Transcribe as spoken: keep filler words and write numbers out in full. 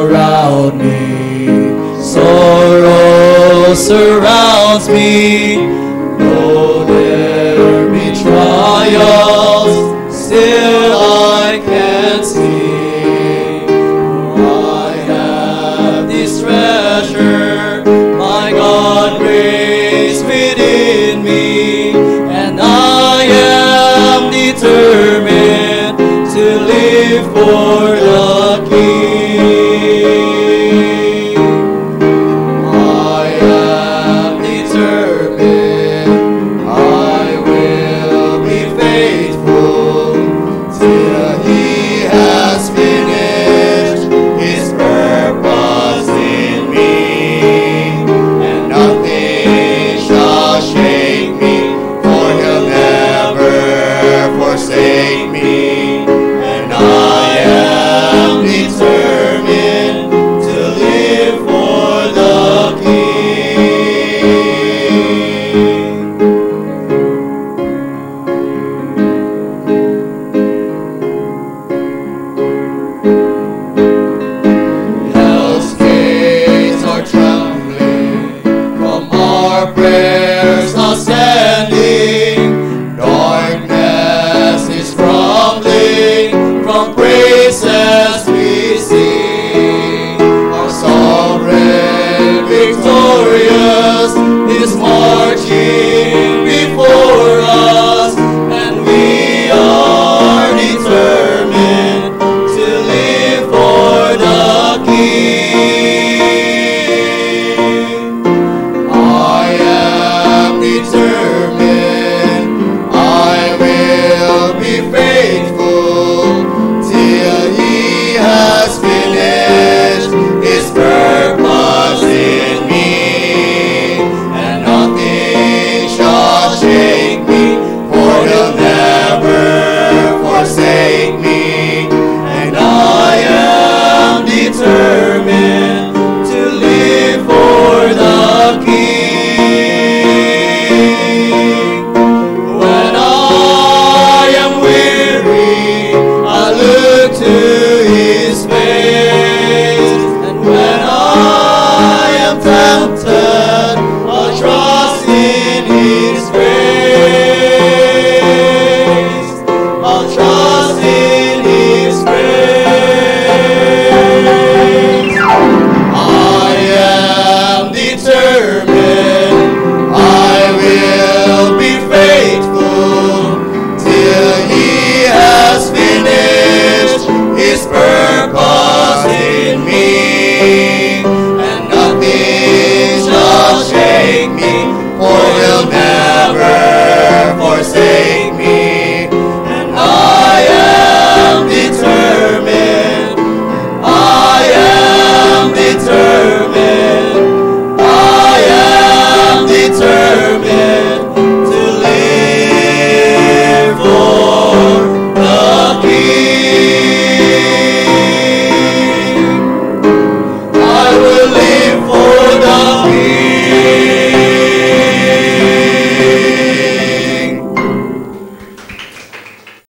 around me. Sorrow surrounds me. Though there be trials, still I can see. For I have this treasure, my God reigns within me, and I am determined to live for the King. I am determined, I will be faithful till He has finished His purpose in me, and nothing shall shake me, for He'll never forsake me, and I determined to live for the King. Hell's gates are trembling from our prayers outstanding. Darkness is crumbling from prayer.